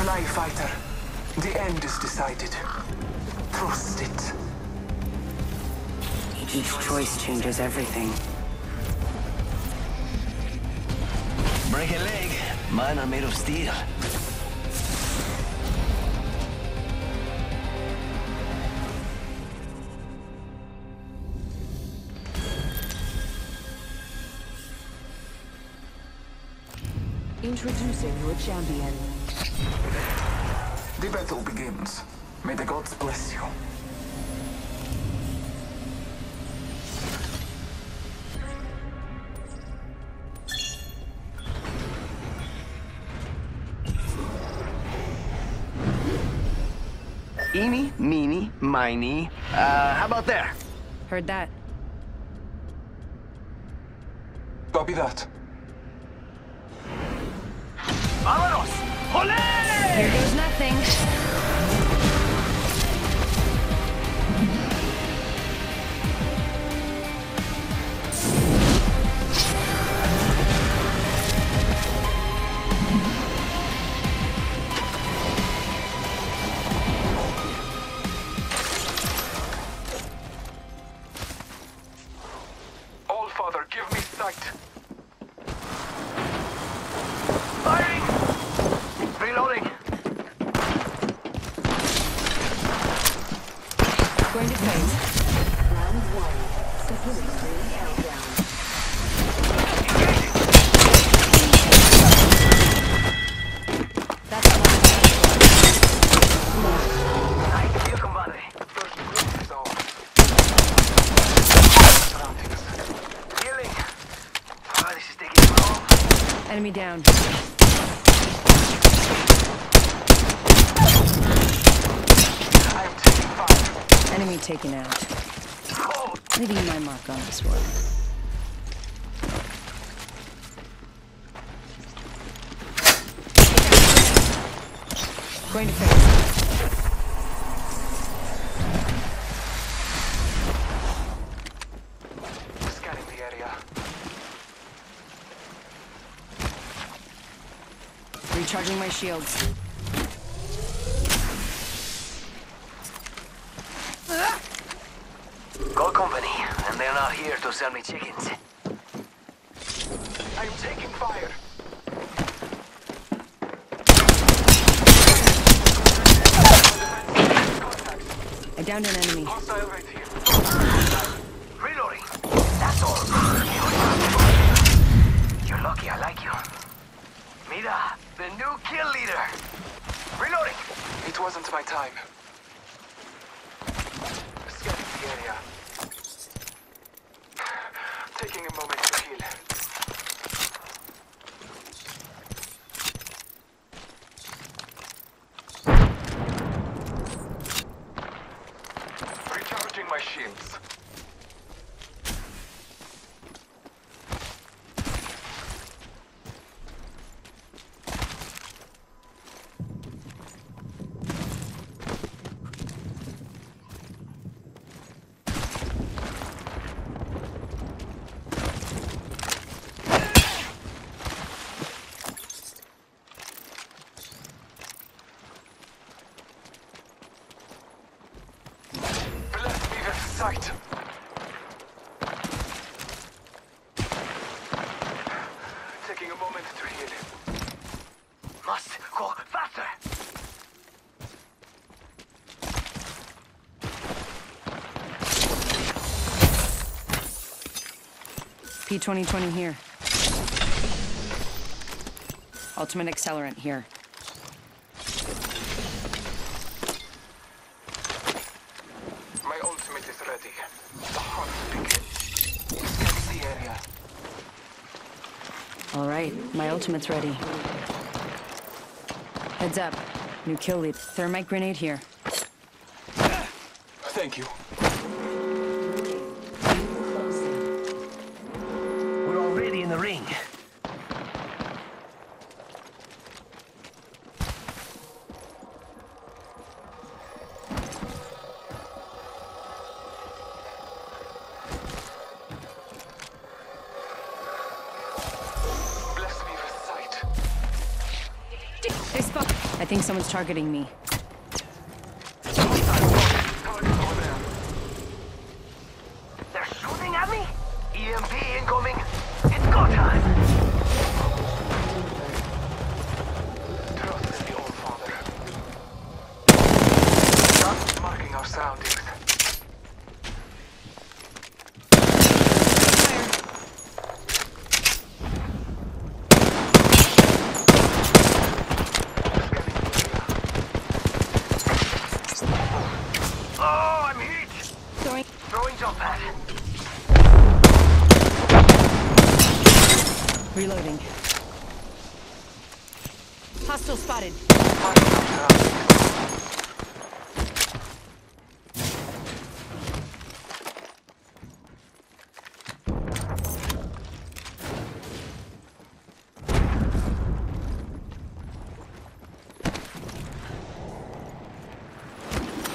Fly fighter. The end is decided. Trust it. Each choice changes everything. Break a leg. Mine are made of steel. Introducing your champion. The battle begins. May the gods bless you. Eeny, meeny, miny. How about there? Heard that. Copy that. ¡Vámonos! ¡Olé! Here goes nothing. Old Father, give me sight. Enemy down. Enemy taken out. Leaving my mark on this world. Going to face. Scanning the area. Recharging my shields. Gold Company, and they're not here to sell me chickens. I'm taking fire. I downed an enemy. Hostile right here. Reloading. That's all. You're lucky I like you. Mira, the new kill leader. Reloading. It wasn't my time. Scanning the area. Taking a moment to heal. Recharging my shields. Sight. Taking a moment to heal. Must go faster. P-2020 here. Ultimate accelerant here. All right, my ultimate's ready. Heads up, new kill lead. Thermite grenade here. Thank you. We're already in the ring. They spoke. I think someone's targeting me. They're shooting at me? EMP incoming. It's go time. Reloading. Hostile spotted.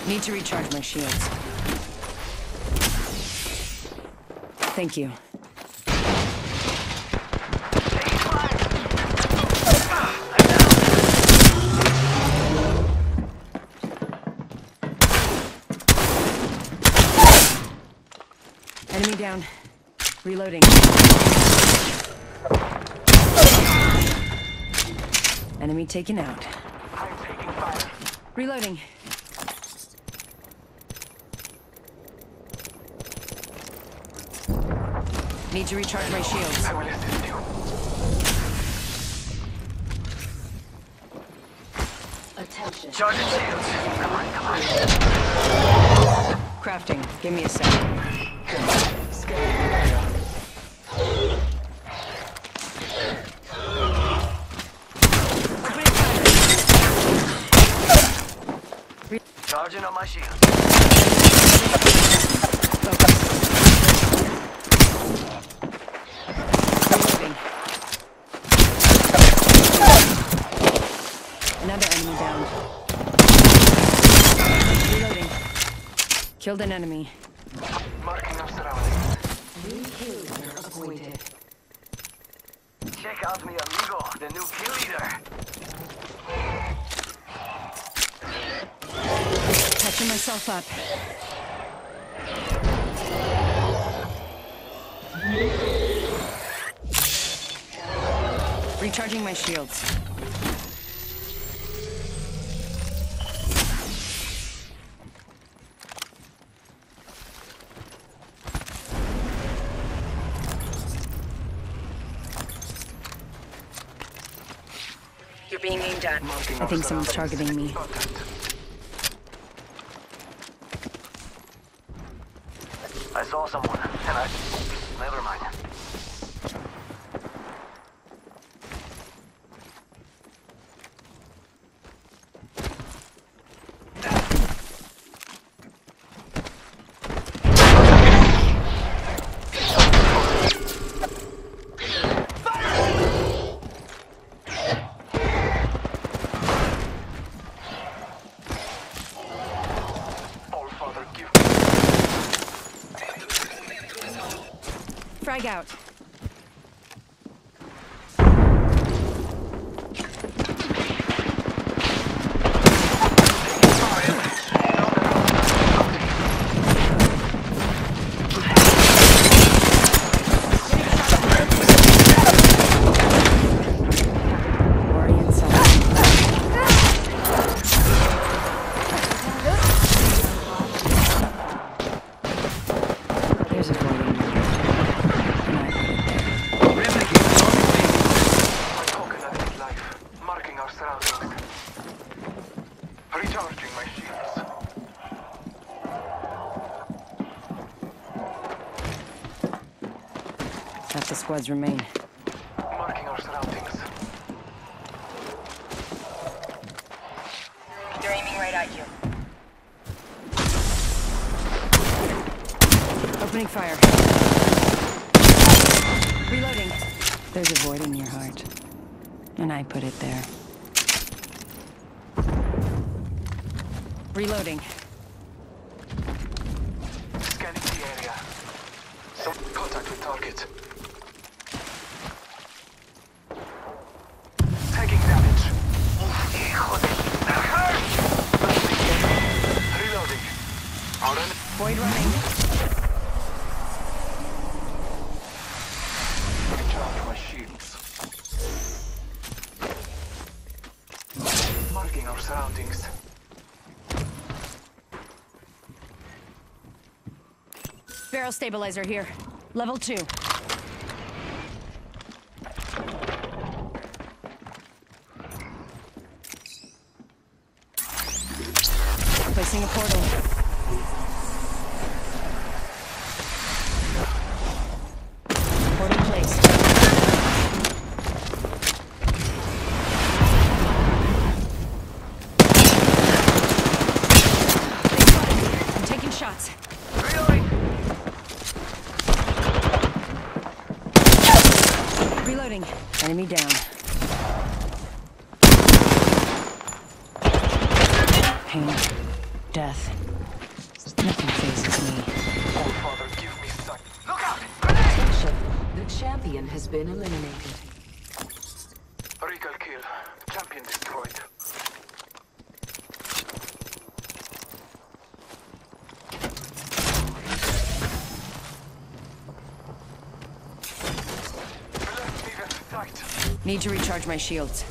Need to recharge my shields. Thank you. Enemy down. Reloading. Enemy taken out. I'm taking fire. Reloading. Need to recharge my shields. I will assist you. Attention. Charging shields. Come on, come on. Crafting. Give me a second. Charging on my shield. Another enemy down. Reloading. Killed an enemy. Marking up surroundings. New kill leader appointed. Check out mi amigo, the new kill leader. Catching myself up. Recharging my shields. You're being aimed at. I think someone's targeting me. I saw someone, and I... Never mind. Frag out. Recharging my shields. Half the squads remain. Marking our surroundings. They're aiming right at you. Opening fire. Reloading. There's a void in your heart. And I put it there. Reloading. Scanning the area. Some contact with target. Taking damage. Oof, hijo de... Void remaining. Recharge my shields. Marking our surroundings. Barrel stabilizer here. Level 2. Placing a portal. Portal placed. I'm taking shots. Reloading. Reloading. Enemy down. Pain. Death. Nothing phases me. Oh, Father, give me sight. Look out! Attention. The champion has been eliminated. Recall kill. Champion destroyed. Left me at sight. Need to recharge my shields.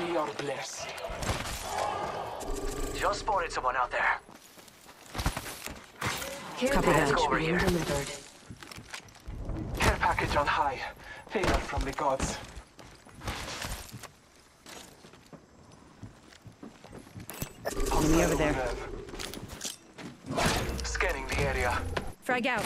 We are blessed. Just spotted someone out there. Care package over here. Delivered. Care package on high. Favor from the gods. Enemy over there. Scanning the area. Frag out.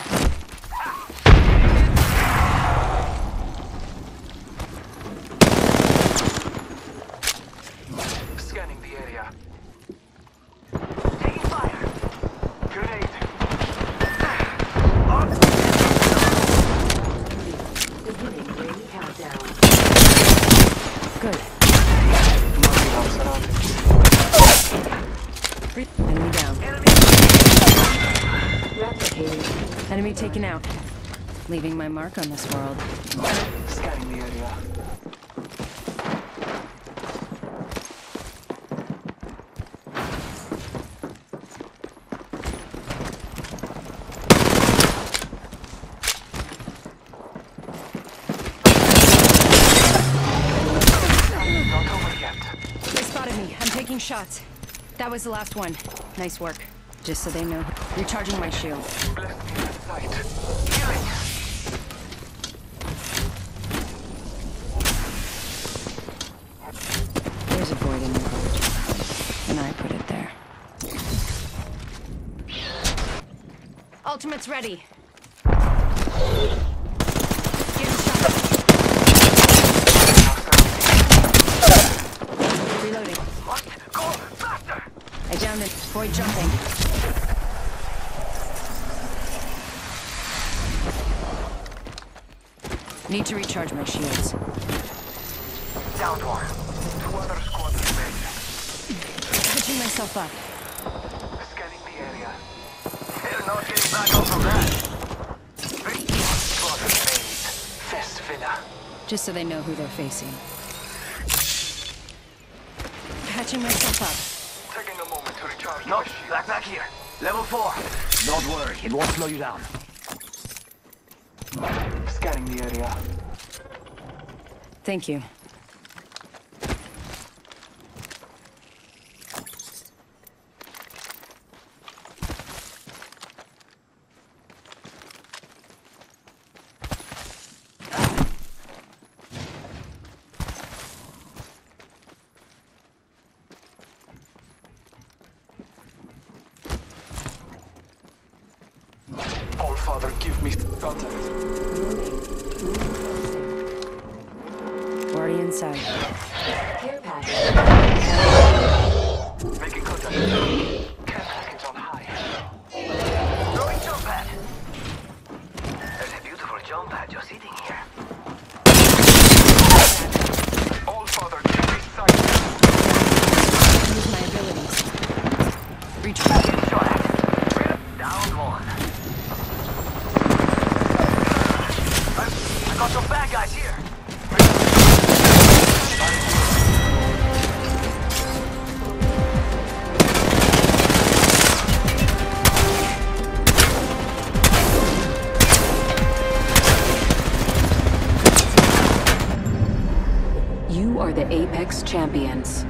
Enemy down. Replicated. Enemy taken out. Leaving my mark on this world. Scanning the area. Not over yet. They spotted me. I'm taking shots. That was the last one. Nice work. Just so they know. Recharging my shield. There's a void in your heart. And I put it there. Ultimate's ready. Get a shot. Reloading. I downed it. Void jumping. Need to recharge my shields. Down one. Two other squads remaining. Switching myself up. Scanning the area. They're not getting back off of that. Three squads remaining. Fest Villa. Just so they know who they're facing. Patching myself up. Nope, back here. Level 4. Don't worry, it won't slow you down. Scanning the area. Thank you. Father, give me contact. Already inside. Care package. Making contact. Care package on high. Throwing jump pad. There's a beautiful jump pad just sitting here. You are the Apex Champions.